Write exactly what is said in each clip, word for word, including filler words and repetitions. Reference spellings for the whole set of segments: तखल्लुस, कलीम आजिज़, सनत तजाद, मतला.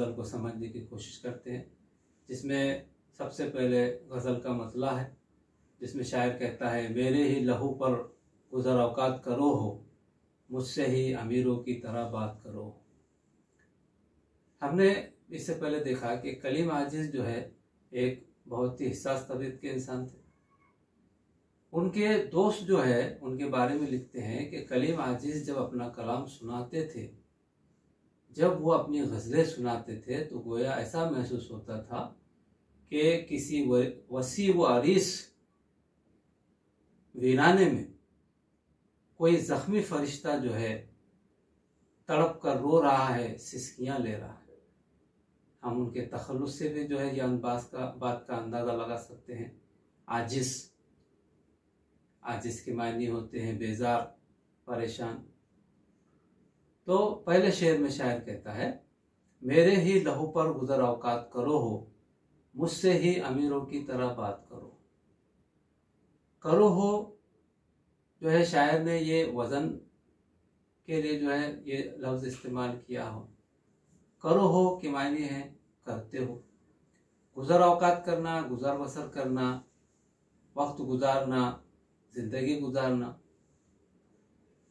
गज़ल को समझने की कोशिश करते हैं, जिसमें सबसे पहले गज़ल का मतला है, जिसमें शायर कहता है मेरे ही लहू पर गुज़र औकात करो हो, मुझसे ही अमीरों की तरह बात करो हो। हमने इससे पहले देखा कि कलीम आजिज़ जो है एक बहुत ही हिसास तबीयत के इंसान थे। उनके दोस्त जो है उनके बारे में लिखते हैं कि कलीम आजिज़ जब अपना कलाम सुनाते थे, जब वो अपनी गज़लें सुनाते थे, तो गोया ऐसा महसूस होता था कि किसी वसी व आरिस वीराने में कोई ज़ख्मी फरिश्ता जो है तड़प कर रो रहा है, सिसकियाँ ले रहा है। हम उनके तखल्लुस से भी जो है यह अंदाज का बात का अंदाज़ा लगा सकते हैं। आजिज़ आजिज़ के मायने होते हैं बेजार, परेशान। तो पहले शेर में शायर कहता है मेरे ही लहू पर गुज़र औकात करो हो, मुझसे ही अमीरों की तरह बात करो। करो हो जो है शायर ने ये वज़न के लिए जो है ये लफ्ज़ इस्तेमाल किया हो। करो हो के मायने हैं करते हो। गुज़र औकात करना, गुज़र बसर करना, वक्त गुजारना, ज़िंदगी गुजारना।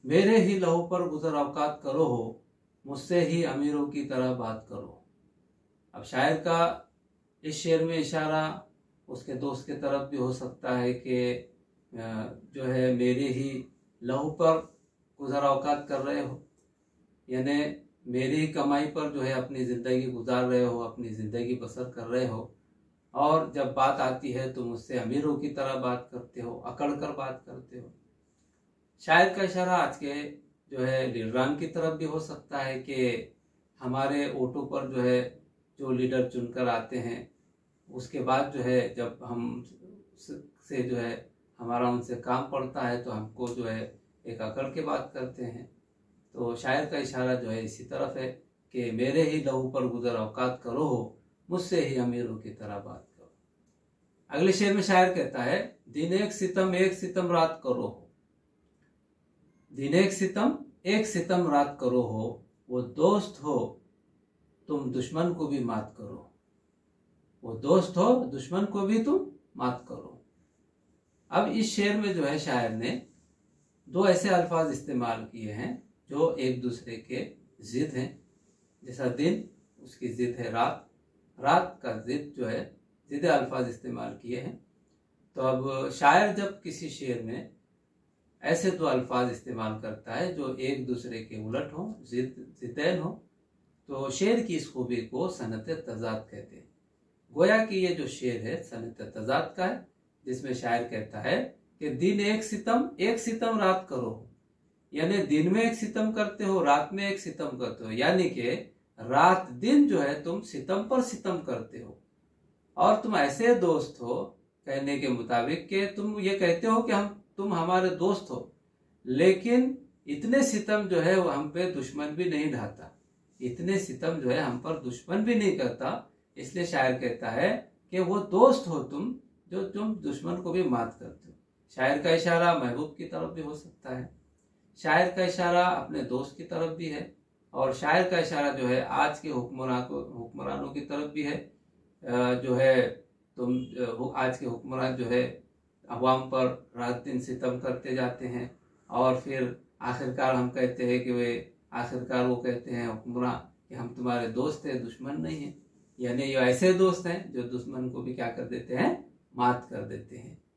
मेरे ही लहू पर गुज़र औकात करो हो, मुझसे ही अमीरों की तरह बात करो। अब शायर का इस शेर में इशारा उसके दोस्त के तरफ भी हो सकता है कि जो है मेरे ही लहू पर गुज़र औकात कर रहे हो, यानी मेरी ही कमाई पर जो है अपनी ज़िंदगी गुजार रहे हो, अपनी ज़िंदगी बसर कर रहे हो, और जब बात आती है तो मुझसे अमीरों की तरह बात करते हो, अकड़ कर बात करते हो। शायर का इशारा आज के जो है लीडरान की तरफ भी हो सकता है कि हमारे वोटों पर जो है जो लीडर चुनकर आते हैं, उसके बाद जो है जब हम से जो है हमारा उनसे काम पड़ता है तो हमको जो है एक अकड़ के बात करते हैं। तो शायर का इशारा जो है इसी तरफ है कि मेरे ही लहू पर गुज़र औकात करो हो, मुझसे ही अमीरों की तरह बात करो। अगले शेर में शायर कहता है दिन एक सितम एक सितम रात करो हो, दिन एक सितम एक सितम रात करो हो, वो दोस्त हो तुम दुश्मन को भी मात करो। वो दोस्त हो दुश्मन को भी तुम मात करो। अब इस शेर में जो है शायर ने दो ऐसे अल्फाज इस्तेमाल किए हैं जो एक दूसरे के ज़िद हैं। जैसा दिन उसकी ज़िद है रात, रात का ज़िद जो है ज़िद अल्फाज इस्तेमाल किए हैं। तो अब शायर जब किसी शेर में ऐसे दो अल्फाज इस्तेमाल करता है जो एक दूसरे के उलट हों, जिद जिदैन हों, तो शेर की इस खूबी को सनत तजाद कहते हैं। गोया कि ये जो शेर है सनत तजाद का है, जिसमें शायर कहता है कि दिन एक सितम एक सितम रात करो, यानी दिन में एक सितम करते हो, रात में एक सितम करते हो, यानी कि रात दिन जो है तुम सितम पर सितम करते हो। और तुम ऐसे दोस्त हो कहने के मुताबिक कि तुम ये कहते हो कि हम तुम हमारे दोस्त हो, लेकिन इतने सितम जो है वो हम पे दुश्मन भी नहीं ढाता, इतने सितम जो है हम पर दुश्मन भी नहीं करता। इसलिए शायर कहता है कि वो दोस्त हो तुम जो तुम दुश्मन को भी मात करते हो। शायर का इशारा महबूब की तरफ भी हो सकता है, शायर का इशारा अपने दोस्त की तरफ भी है, और शायर का इशारा जो है आज के हुक्मरान को हुक्मरानों की तरफ भी है। जो है तुम आज के हुक्मरान जो है अवाम पर रात दिन सितम करते जाते हैं, और फिर आखिरकार हम कहते हैं कि वे आखिरकार वो कहते हैं हुक्मरान कि हम तुम्हारे दोस्त हैं, दुश्मन नहीं हैं। यानी ये ऐसे दोस्त हैं जो दुश्मन को भी क्या कर देते हैं, मात कर देते हैं।